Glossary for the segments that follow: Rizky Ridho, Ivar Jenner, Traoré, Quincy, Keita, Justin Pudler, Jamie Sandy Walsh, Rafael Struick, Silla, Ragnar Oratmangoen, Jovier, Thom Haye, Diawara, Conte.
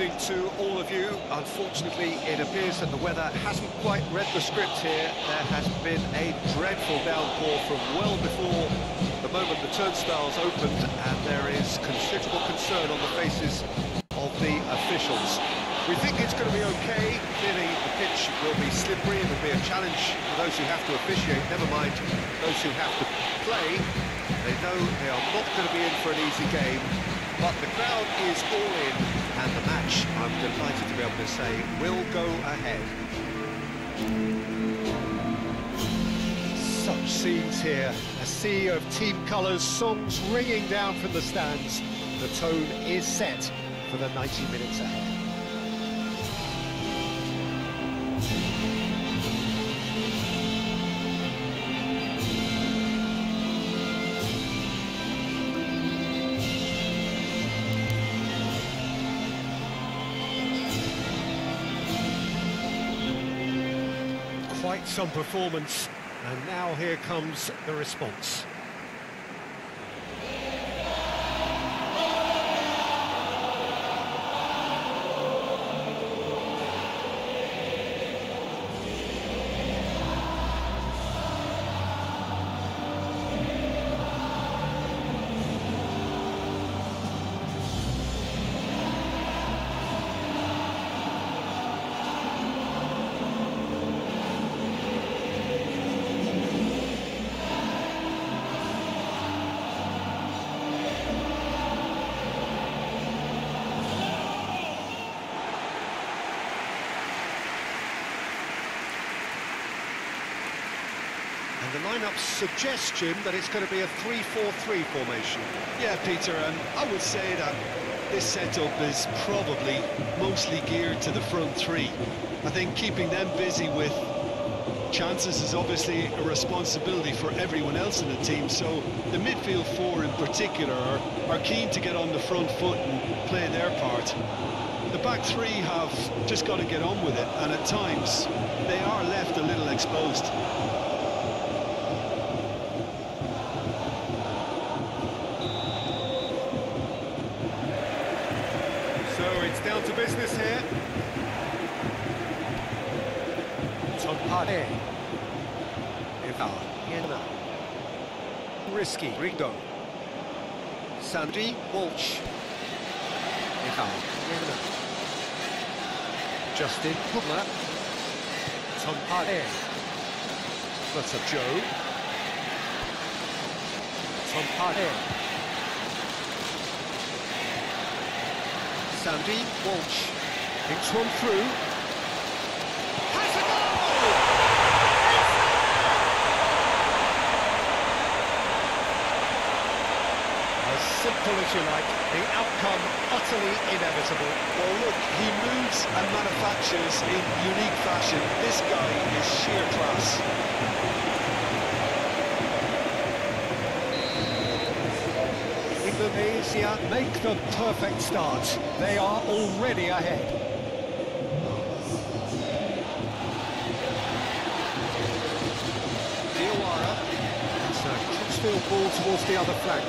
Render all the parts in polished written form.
evening to all of you. Unfortunately, it appears that the weather hasn't quite read the script here. There has been a dreadful downpour from well before the moment the turnstiles opened, and there is considerable concern on the faces of the officials. We think it's going to be okay. Clearly, the pitch will be slippery. It will be a challenge for those who have to officiate, never mind those who have to play. They know they are not going to be in for an easy game. But the crowd is all in, and the match, I'm delighted to be able to say, will go ahead. Such scenes here, a sea of team colours, songs ringing down from the stands. The tone is set for the 90 minutes ahead. Quite some performance, and now here comes the response. The lineup's suggestion that it's going to be a 3-4-3 formation. Yeah, Peter, I would say that this setup is probably mostly geared to the front three. I think keeping them busy with chances is obviously a responsibility for everyone else in the team, so the midfield four in particular are keen to get on the front foot and play their part. The back three have just got to get on with it, and at times they are left a little exposed. Down to business here. Thom Haye. Ivar Jenner. Rizky Ridho. Sandy Walsh. Ivar Jenner. Justin Pudler. Thom Haye. That's a Joe. Thom Haye. Sandy Walsh picks one through. Has a goal! It's a goal! As simple as you like, the outcome utterly inevitable. Well, look, he moves and manufactures in unique fashion. This guy is sheer class. Indonesia make the perfect start. They are already ahead. Diawara. It's a crossfield ball towards the other flank.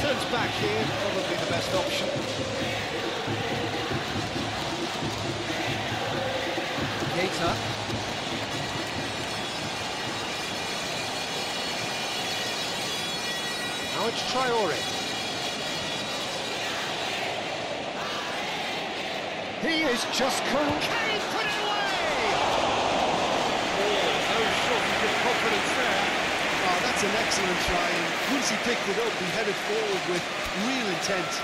Turns back here, probably the best option. Keita. Now it's Traoré. He is just cool. Kane put it away! Oh, no shortage of confidence there. Oh, that's an excellent try. Quincy picked it up and headed forward with real intent.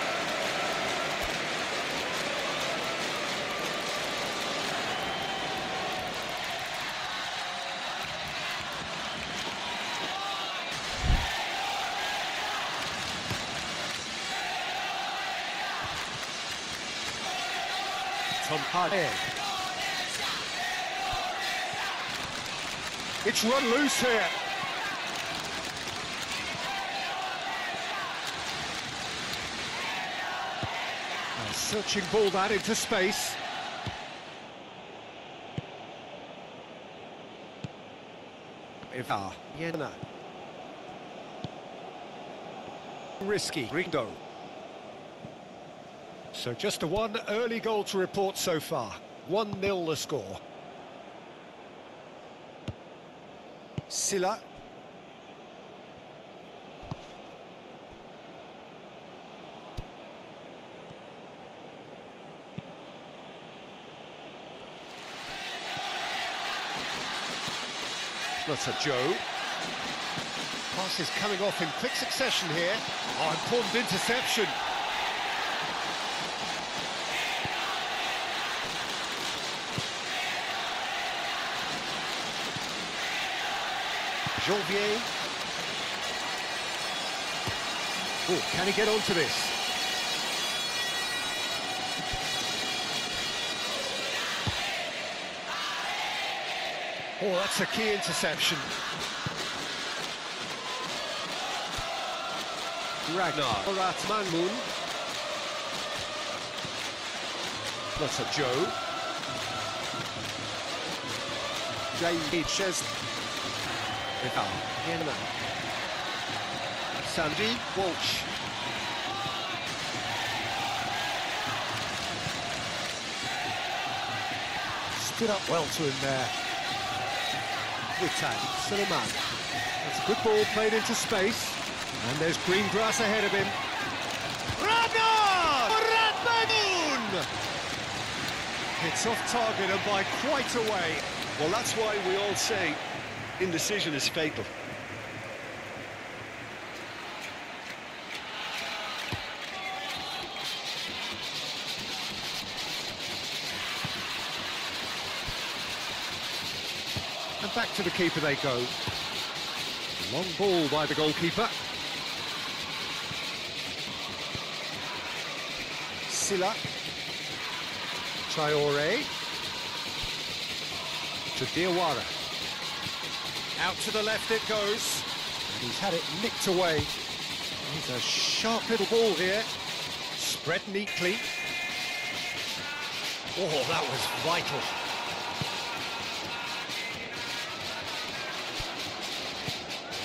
It's run loose here. A searching ball that into space. Ivar Jenner. Rizky Ridho. So just the one early goal to report so far. 1-0 the score. Silla. That's a Joe. Passes coming off in quick succession here. Oh, important interception. Jovier. Oh, can he get onto this? Oh, that's a key interception. Ragnar Oratmangoen. That's a Joe. Jamie Sandy Walsh. Stood up well to him there. That's a good ball played into space, and there's green grass ahead of him. Ragnar Oratmangoen! It's off target and by quite a way. Well, that's why we all say indecision is fatal. And back to the keeper they go. Long ball by the goalkeeper. Silla. Traoré. To Diawara. Out to the left it goes. And he's had it nicked away. He's a sharp little ball here. Spread neatly. Oh, that was vital.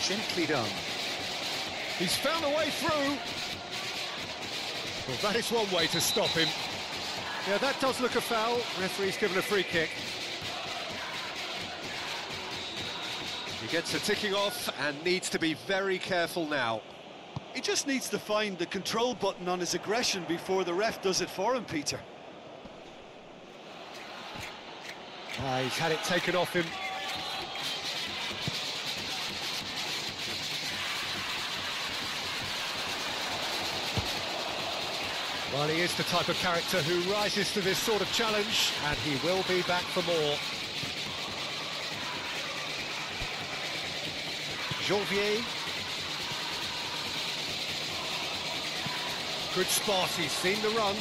Gently done. He's found a way through. Well, that is one way to stop him. Yeah, that does look a foul. Referee's given a free kick. He gets a ticking off and needs to be very careful now. He just needs to find the control button on his aggression before the ref does it for him, Peter. He's had it taken off him. Well, he is the type of character who rises to this sort of challenge, and he will be back for more. Jovier. Good spot, he's seen the run.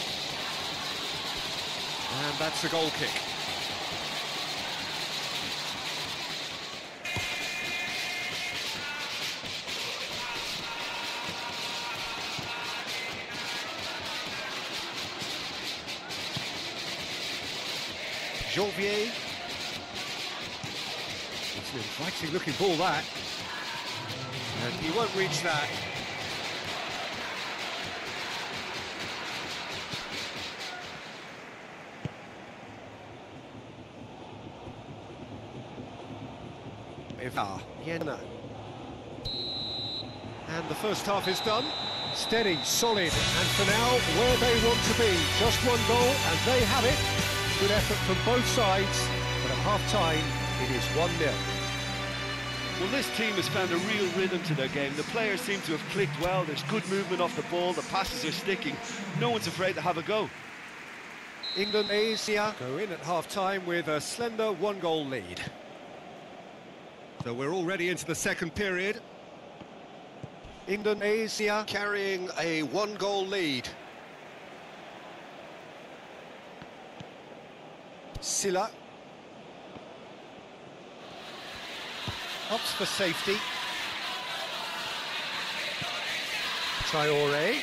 And that's a goal kick. Jovier. It's an inviting looking ball, that. And he won't reach that. Ivar Jenner. And the first half is done. Steady, solid, and for now, where they want to be. Just one goal, and they have it. Good effort from both sides, but at half-time, it is 1-0. Well, this team has found a real rhythm to their game. The players seem to have clicked well. There's good movement off the ball. The passes are sticking. No one's afraid to have a go. England, Asia go in at half-time with a slender one-goal lead. So we're already into the second period. England, Asia carrying a one-goal lead. Silla. Hops for safety. Traoré.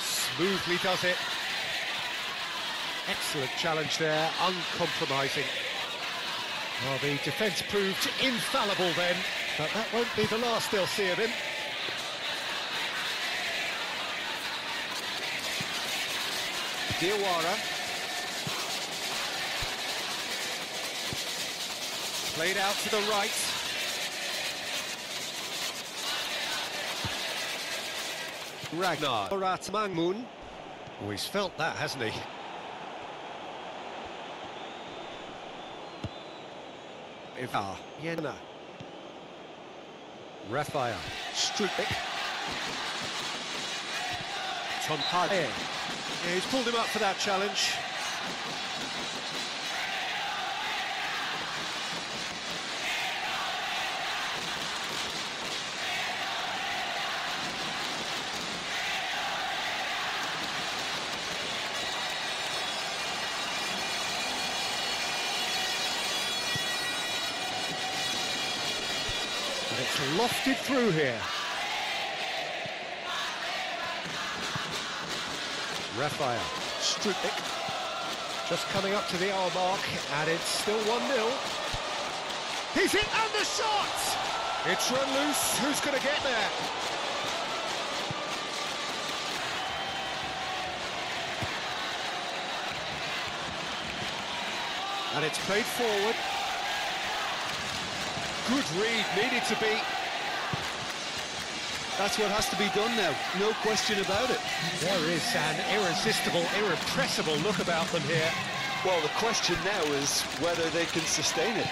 Smoothly does it. Excellent challenge there, uncompromising. Well, the defence proved infallible then, but that won't be the last they'll see of him. Diawara. Played out to the right. Ragnar Oratmangoen. Oh, he's felt that, hasn't he? Ivar Jenner. Rafael Struick. Thom Haye. Yeah, he's pulled him up for that challenge. And it's lofted through here. Rafael Struick just coming up to the hour mark, and it's still 1-0. He's hit, and the shot! It's run loose. Who's going to get there? And it's played forward. Good read, needed to be. That's what has to be done now, no question about it. There is an irresistible, irrepressible look about them here. Well, the question now is whether they can sustain it.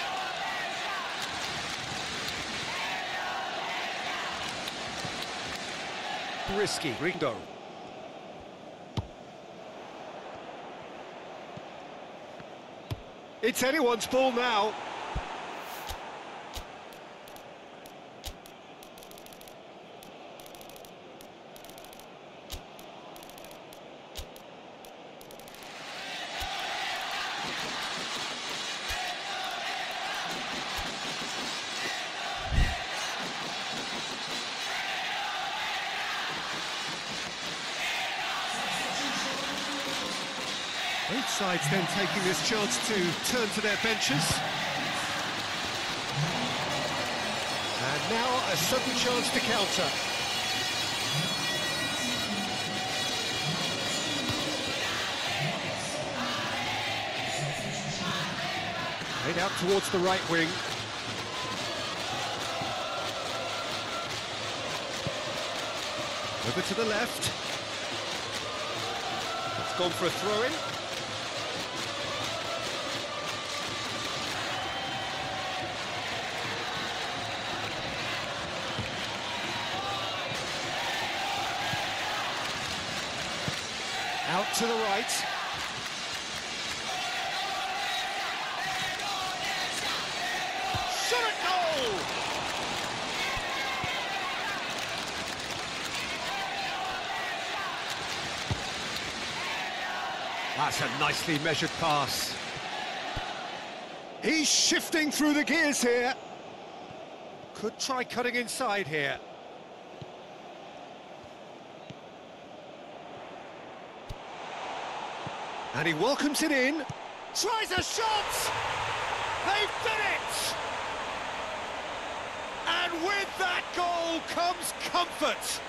Rizky Ridho. It's anyone's ball now. Both sides then taking this chance to turn to their benches. And now a sudden chance to counter. Played out towards the right wing. Over to the left. It's gone for a throw-in. Out to the right. Shot at goal! That's a nicely measured pass. He's shifting through the gears here. Could try cutting inside here. And he welcomes it in. Tries a shot! They've done it! And with that goal comes comfort.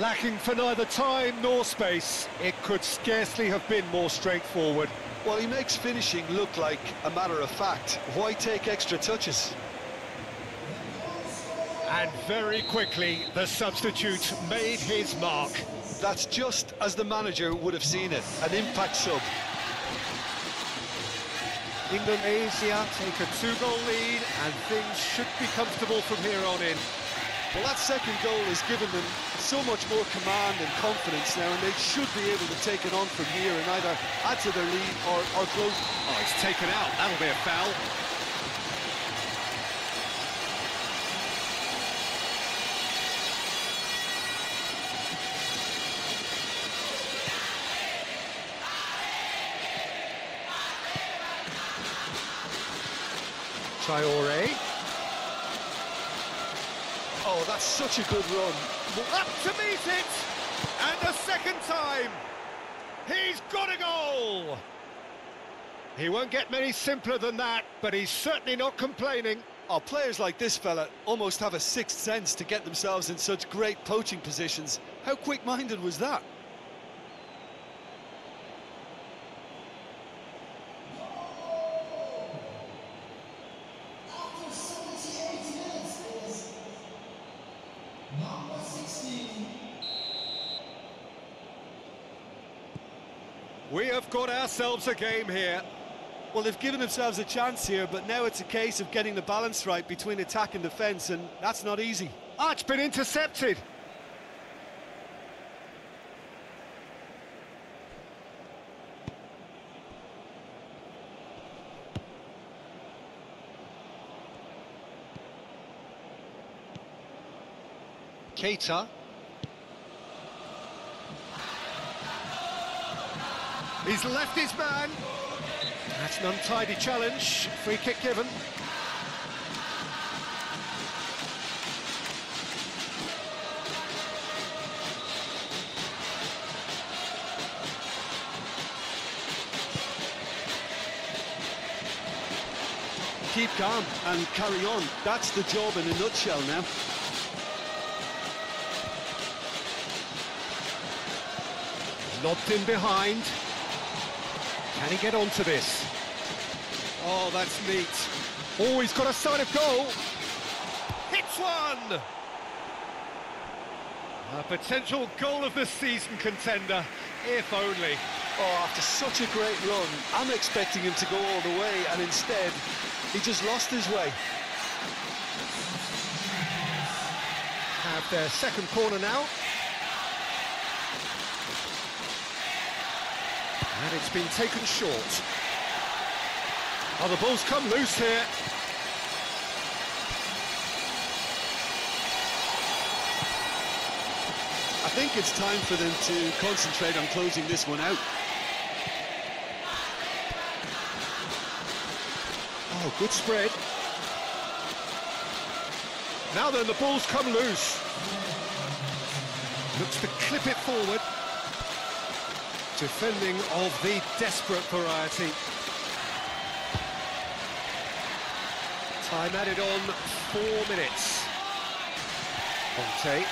Lacking for neither time nor space, it could scarcely have been more straightforward. Well, he makes finishing look like a matter of fact. Why take extra touches? And very quickly, the substitute made his mark. That's just as the manager would have seen it, an impact sub. England Asia take a 2-goal lead, and things should be comfortable from here on in. Well, that second goal has given them so much more command and confidence now, and they should be able to take it on from here and either add to their lead or close. Oh, it's taken out. That'll be a foul. Traoré. Oh, that's such a good run. Up to meet it! And the second time! He's got a goal! He won't get many simpler than that, but he's certainly not complaining. Oh, players like this fella almost have a sixth sense to get themselves in such great poaching positions. How quick-minded was that? Number 16. We have got ourselves a game here. Well, they've given themselves a chance here, but now it's a case of getting the balance right between attack and defence, and that's not easy. Oh, it's been intercepted. Keita. He's left his man. That's an untidy challenge. Free kick given. Keep calm and carry on. That's the job in a nutshell now. Lobbed in behind. Can he get onto this? Oh, that's neat. Oh, he's got a side of goal. Hits one! A potential goal of the season contender, if only. Oh, after such a great run, I'm expecting him to go all the way, and instead, he just lost his way. Have their second corner now. And it's been taken short. Oh, the ball's come loose here. I think it's time for them to concentrate on closing this one out. Oh, good spread. Now then, the ball's come loose. Looks to clip it forward. Defending of the desperate variety. Time added on, 4 minutes. Conte.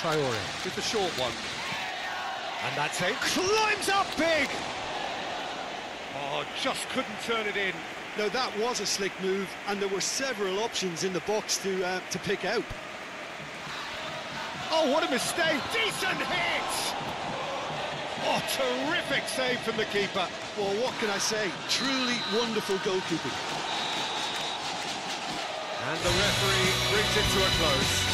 Traoré with the short one. And that's it. Climbs up big! Oh, just couldn't turn it in. No, that was a slick move, and there were several options in the box to pick out. Oh, what a mistake! Decent hit! Oh, terrific save from the keeper. Well, what can I say? Truly wonderful goalkeeping. And the referee brings it to a close.